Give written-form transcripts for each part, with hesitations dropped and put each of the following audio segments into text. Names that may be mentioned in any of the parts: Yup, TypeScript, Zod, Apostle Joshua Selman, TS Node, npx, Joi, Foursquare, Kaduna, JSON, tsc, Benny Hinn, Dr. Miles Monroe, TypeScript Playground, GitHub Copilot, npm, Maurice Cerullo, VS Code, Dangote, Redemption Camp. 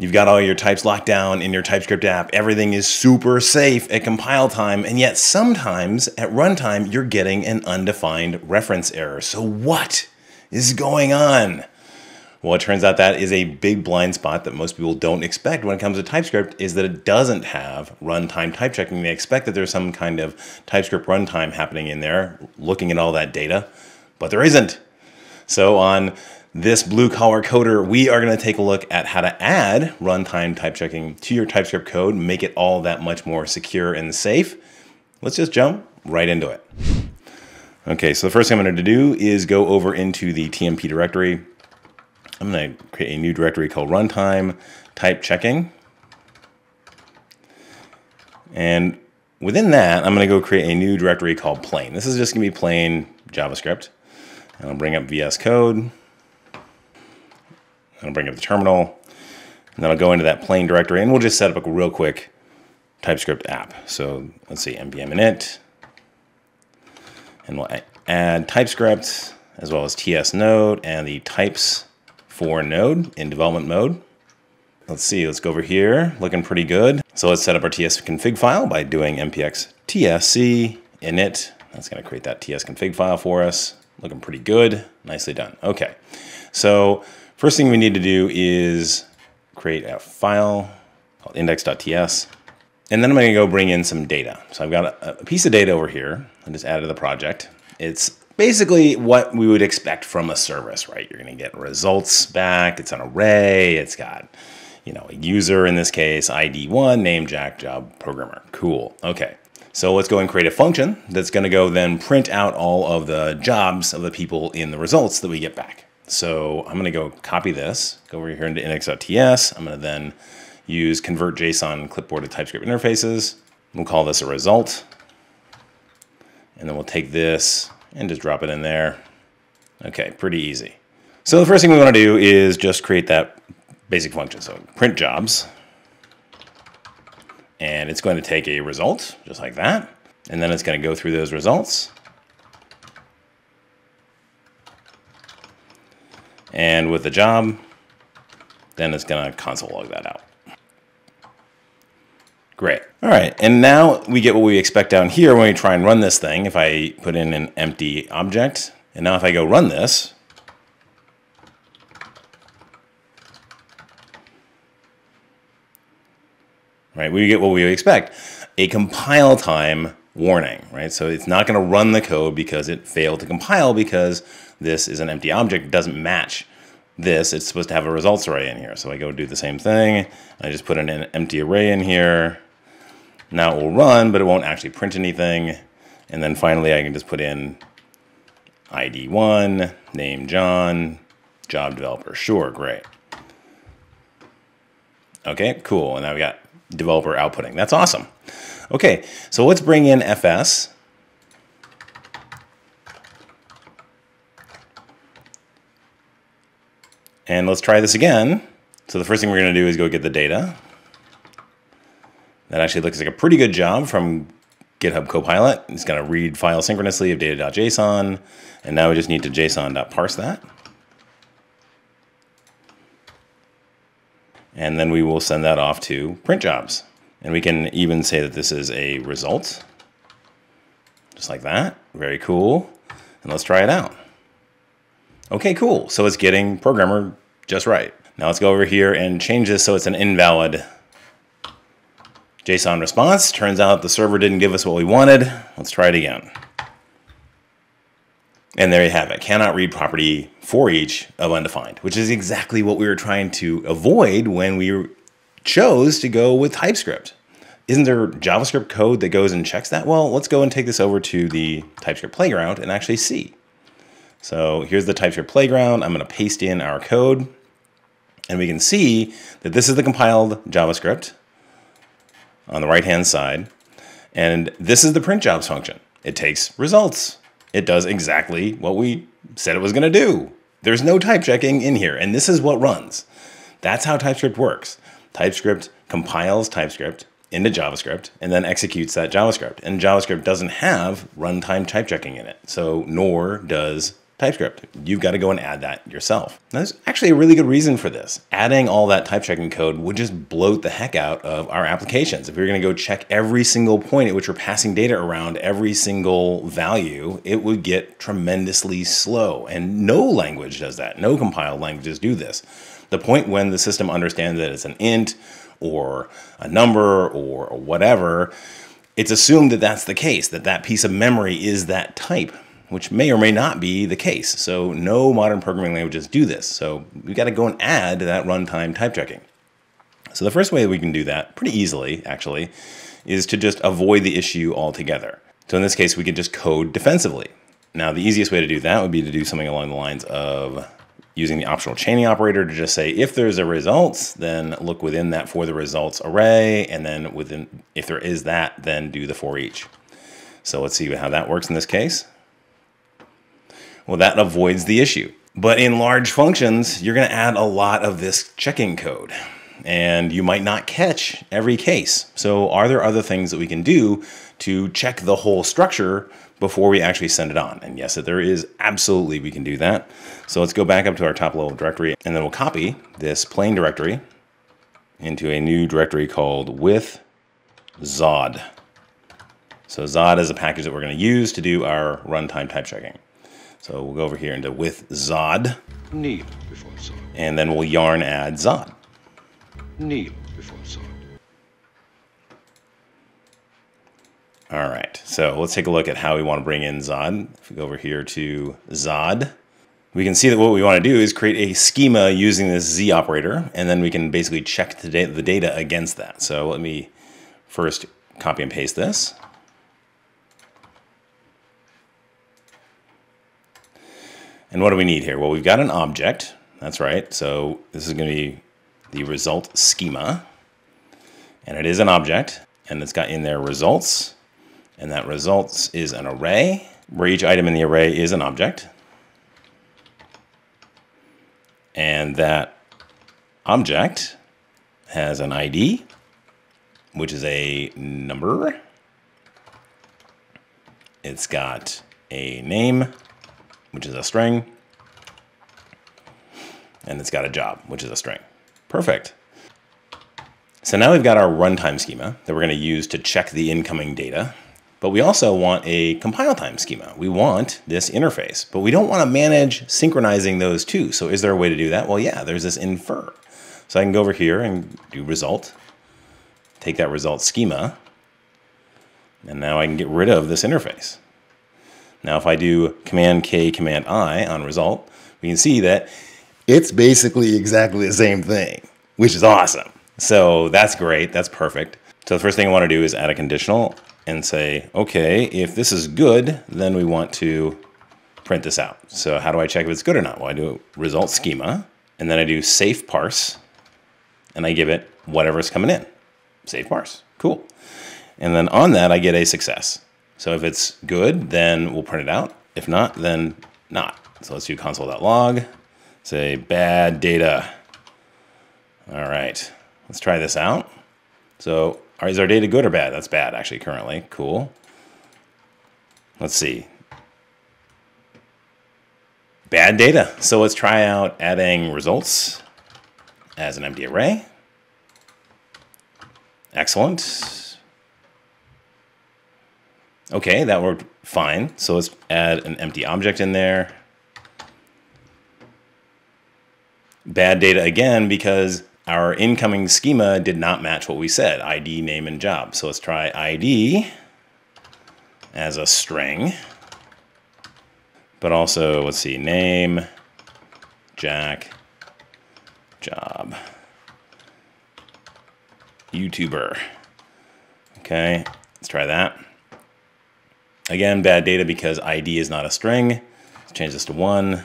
You've got all your types locked down in your TypeScript app. Everything is super safe at compile time, and yet sometimes at runtime, you're getting an undefined reference error. So what is going on? Well, it turns out that is a big blind spot that most people don't expect when it comes to TypeScript, is that it doesn't have runtime type checking. They expect that there's some kind of TypeScript runtime happening in there, looking at all that data, but there isn't. So on this Blue Collar Coder, we are going to take a look at how to add runtime type checking to your TypeScript code, make it all that much more secure and safe. Let's just jump right into it. Okay, so the first thing I'm going to do is go over into the TMP directory. I'm going to create a new directory called runtime type checking. And within that, I'm going to go create a new directory called plain. This is just going to be plain JavaScript. And I'll bring up VS Code. I'll bring up the terminal. And then I'll go into that plain directory and we'll just set up a real quick TypeScript app. So let's see, npm init. And we'll add TypeScript as well as TS Node and the types for node in development mode. Let's see, let's go over here, looking pretty good. So let's set up our TS config file by doing npx tsc init. That's gonna create that TS config file for us. Looking pretty good, nicely done. Okay, so first thing we need to do is create a file called index.ts. And then I'm gonna go bring in some data. So I've got a piece of data over here. I just added to the project. It's basically what we would expect from a service, right? You're going to get results back. It's an array. It's got, you know, a user in this case, ID1, name, Jack, job, programmer. Cool. Okay. So let's go and create a function that's going to go then print out all of the jobs of the people in the results that we get back. So I'm going to go copy this, go over here into index.ts. I'm going to then use convert JSON clipboard to TypeScript interfaces. We'll call this a result. And then we'll take this and just drop it in there. Okay, pretty easy. So the first thing we want to do is just create that basic function. So print jobs, and it's going to take a result just like that. And then it's going to go through those results. And with the job, then it's going to console log that out. Great. All right. And now we get what we expect down here when we try and run this thing. If I put in an empty object, and now if I go run this, right, we get what we expect, a compile time warning, right? So it's not going to run the code because it failed to compile because this is an empty object. It doesn't match this. It's supposed to have a results array in here. So I go do the same thing. I just put in an empty array in here. Now it will run, but it won't actually print anything. And then finally, I can just put in ID1, name John, job developer. Sure, great. Okay, cool. And now we got developer outputting. That's awesome. Okay, so let's bring in FS. And let's try this again. So the first thing we're going to do is go get the data. That actually looks like a pretty good job from GitHub Copilot. It's going to read file synchronously of data.json. And now we just need to json.parse that. And then we will send that off to print jobs. And we can even say that this is a result. Just like that. Very cool. And let's try it out. Okay, cool. So it's getting programmer just right. Now let's go over here and change this so it's an invalid JSON response. Turns out the server didn't give us what we wanted. Let's try it again. And there you have it. Cannot read property for each of undefined, which is exactly what we were trying to avoid when we chose to go with TypeScript. Isn't there JavaScript code that goes and checks that? Well, let's go and take this over to the TypeScript Playground and actually see. So here's the TypeScript Playground. I'm going to paste in our code. And we can see that this is the compiled JavaScript on the right-hand side. And this is the print jobs function. It takes results. It does exactly what we said it was going to do. There's no type checking in here. And this is what runs. That's how TypeScript works. TypeScript compiles TypeScript into JavaScript and then executes that JavaScript. And JavaScript doesn't have runtime type checking in it. So nor does TypeScript. You've got to go and add that yourself. Now, there's actually a really good reason for this. Adding all that type checking code would just bloat the heck out of our applications. If we were going to go check every single point at which we're passing data around, every single value, it would get tremendously slow. And no language does that. No compiled languages do this. The point when the system understands that it's an int or a number or whatever, it's assumed that that's the case, that that piece of memory is that type, which may or may not be the case. So no modern programming languages do this. So we've got to go and add that runtime type checking. So the first way we can do that, pretty easily actually, is to just avoid the issue altogether. So in this case, we could just code defensively. Now, the easiest way to do that would be to do something along the lines of using the optional chaining operator to just say, if there's a results, then look within that for the results array. And then within, if there is that, then do the for each. So let's see how that works in this case. Well, that avoids the issue. But in large functions, you're going to add a lot of this checking code, and you might not catch every case. So are there other things that we can do to check the whole structure before we actually send it on? And yes, there is. Absolutely, we can do that. So let's go back up to our top level directory, and then we'll copy this plain directory into a new directory called with Zod. So Zod is a package that we're going to use to do our runtime type checking. So we'll go over here into with Zod. Kneel before Zod. And then we'll yarn add Zod. Kneel before Zod. All right, so let's take a look at how we want to bring in Zod. If we go over here to Zod, we can see that what we want to do is create a schema using this Z operator, and then we can basically check the data against that. So let me first copy and paste this. And what do we need here? Well, we've got an object. That's right. So this is going to be the result schema. And it is an object. And it's got in there results. And that results is an array, where each item in the array is an object. And that object has an ID, which is a number. It's got a name, which is a string, and it's got a job, which is a string. Perfect. So now we've got our runtime schema that we're going to use to check the incoming data, but we also want a compile time schema. We want this interface, but we don't want to manage synchronizing those two. So is there a way to do that? Well, yeah, there's this infer. So I can go over here and do result, take that result schema, and now I can get rid of this interface. Now, if I do Command K, Command I on result, we can see that it's basically exactly the same thing, which is awesome. So that's great. That's perfect. So the first thing I want to do is add a conditional and say, okay, if this is good, then we want to print this out. So how do I check if it's good or not? Well, I do result schema, and then I do safe parse, and I give it whatever's coming in. Safe parse. Cool. And then on that, I get a success. So if it's good, then we'll print it out. If not, then not. So let's do console.log, say bad data. All right, let's try this out. So is our data good or bad? That's bad actually currently, cool. Let's see. Bad data. So let's try out adding results as an empty array. Excellent. Okay, that worked fine. So let's add an empty object in there. Bad data again, because our incoming schema did not match what we said, ID, name, and job. So let's try ID as a string, but also let's see, name, Jack, job, YouTuber. Okay, let's try that. Again, bad data because ID is not a string. Let's change this to 1.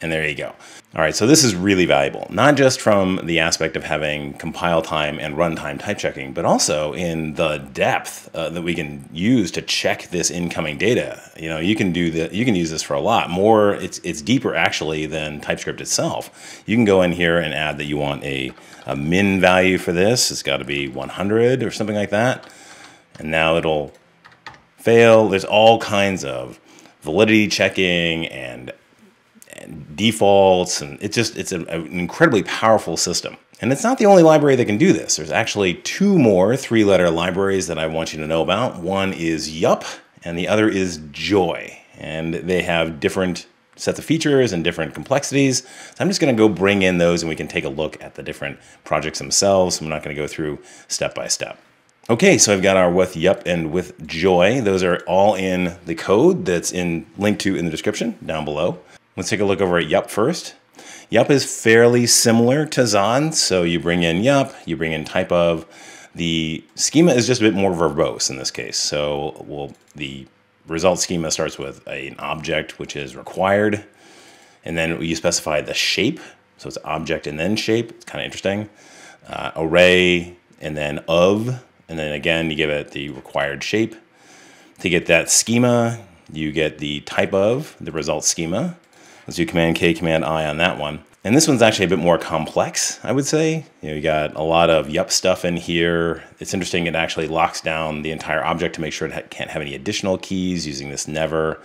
And there you go. All right, so this is really valuable, not just from the aspect of having compile time and runtime type checking, but also in the depth that we can use to check this incoming data. You know, you can do that. You can use this for a lot more. It's deeper actually than TypeScript itself. You can go in here and add that you want a min value for this. It's got to be 100 or something like that. And now it'll fail. There's all kinds of validity checking and defaults, and it's just, it's an incredibly powerful system. And it's not the only library that can do this. There's actually two more three-letter libraries that I want you to know about. One is Yup, and the other is Joi. And they have different sets of features and different complexities. So I'm just going to go bring in those and we can take a look at the different projects themselves. I'm not going to go through step by step. Okay, so I've got our with Yup and with Joi. Those are all in the code that's linked to in the description down below. Let's take a look over at Yup first. Yup is fairly similar to Zod, so you bring in Yup, you bring in type of. The schema is just a bit more verbose in this case. So the result schema starts with an object, which is required, and then you specify the shape. So it's object and then shape. It's kind of interesting. Array and then of, and then again you give it the required shape. To get that schema, you get the type of, the result schema. Let's do Command K, Command I on that one. And this one's actually a bit more complex, I would say. You know, you got a lot of Yup stuff in here. It's interesting, it actually locks down the entire object to make sure it can't have any additional keys using this never.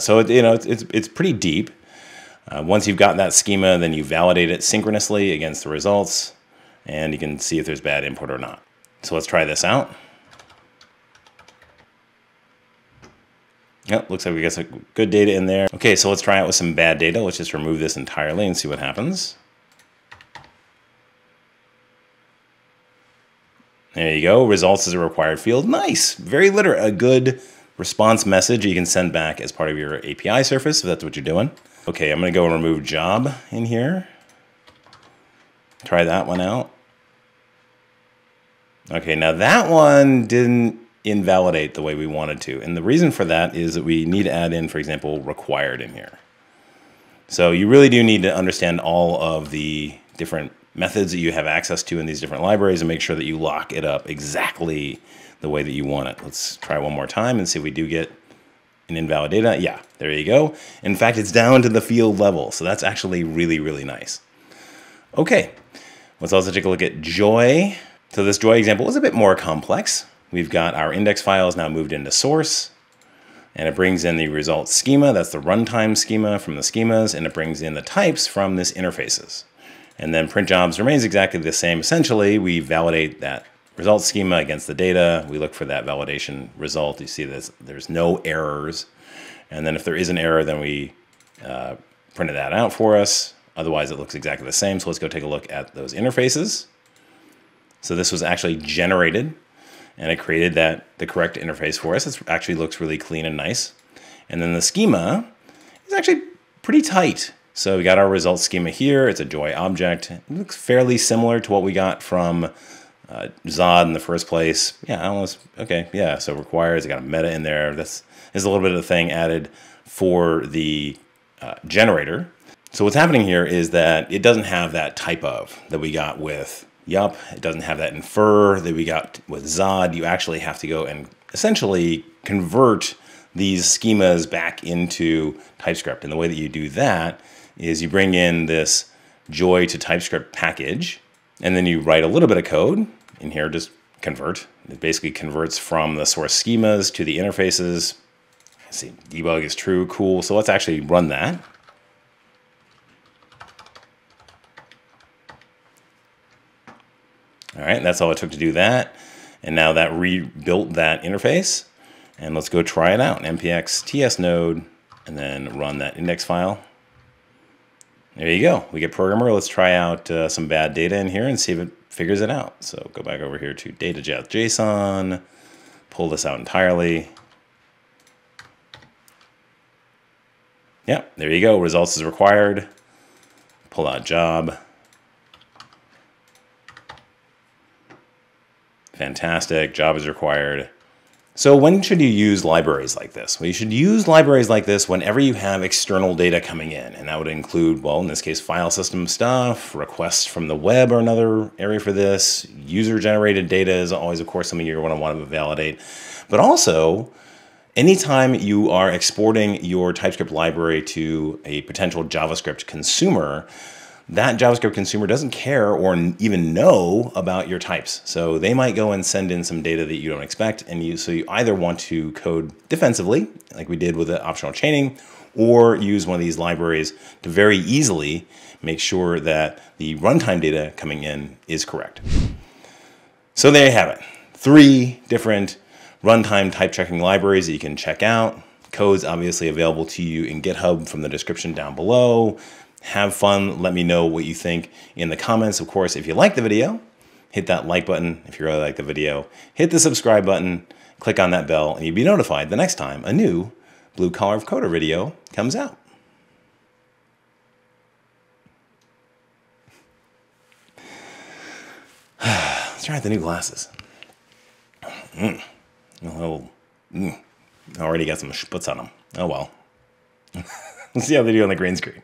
So it, you know, it's pretty deep. Once you've got that schema, then you validate it synchronously against the results, and you can see if there's bad input or not. So let's try this out. Yep, looks like we got some good data in there. Okay, so let's try out with some bad data. Let's just remove this entirely and see what happens. There you go, results is a required field. Nice, very literal, a good response message you can send back as part of your API surface, if that's what you're doing. Okay, I'm gonna go and remove job in here. Try that one out. Okay, now that one didn't invalidate the way we wanted to. And the reason for that is that we need to add in, for example, required in here. So you really do need to understand all of the different methods that you have access to in these different libraries and make sure that you lock it up exactly the way that you want it. Let's try one more time and see if we do get an invalid data. Yeah, there you go. In fact, it's down to the field level. So that's actually really, really nice. Okay, let's also take a look at Joi. So this Joi example was a bit more complex. We've got our index files now moved into source, and it brings in the result schema. That's the runtime schema from the schemas, and it brings in the types from this interfaces. And then print jobs remains exactly the same. Essentially, we validate that result schema against the data. We look for that validation result. You see this, there's no errors. And then if there is an error, then we printed that out for us. Otherwise, it looks exactly the same. So let's go take a look at those interfaces. So this was actually generated, and it created the correct interface for us. It actually looks really clean and nice. And then the schema is actually pretty tight. So we got our result schema here. It's a Joi object. It looks fairly similar to what we got from Zod in the first place. Yeah, almost, okay, yeah, so requires, I got a meta in there. This is a little bit of the thing added for the generator. So what's happening here is that it doesn't have that type of that we got with Yup, it doesn't have that infer that we got with Zod. You actually have to go and essentially convert these schemas back into TypeScript. And the way that you do that is you bring in this Joi to TypeScript package, and then you write a little bit of code in here, just convert. It basically converts from the source schemas to the interfaces. I see debug is true, cool. So let's actually run that. All right, that's all it took to do that. And now that rebuilt that interface. And let's go try it out. npx TS Node, and then run that index file. There you go. We get programmer. Let's try out some bad data in here and see if it figures it out. So go back over here to data.json, pull this out entirely. Yep, there you go. Results is required. Pull out job. Fantastic, job is required. So when should you use libraries like this? Well, you should use libraries like this whenever you have external data coming in. And that would include, well, in this case, file system stuff, requests from the web are another area for this. User-generated data is always, of course, something you're gonna want to validate. But also, anytime you are exporting your TypeScript library to a potential JavaScript consumer, that JavaScript consumer doesn't care or even know about your types. So they might go and send in some data that you don't expect. And so you either want to code defensively, like we did with the optional chaining, or use one of these libraries to very easily make sure that the runtime data coming in is correct. So there you have it. 3 different runtime type checking libraries that you can check out. Code's obviously available to you in GitHub from the description down below. Have fun. Let me know what you think in the comments. Of course, if you like the video, hit that like button. If you really like the video, hit the subscribe button, click on that bell, and you'll be notified the next time a new Blue Collar Coder video comes out. Let's try out the new glasses. Already got some schputz on them. Oh well. Let's see how they do on the green screen.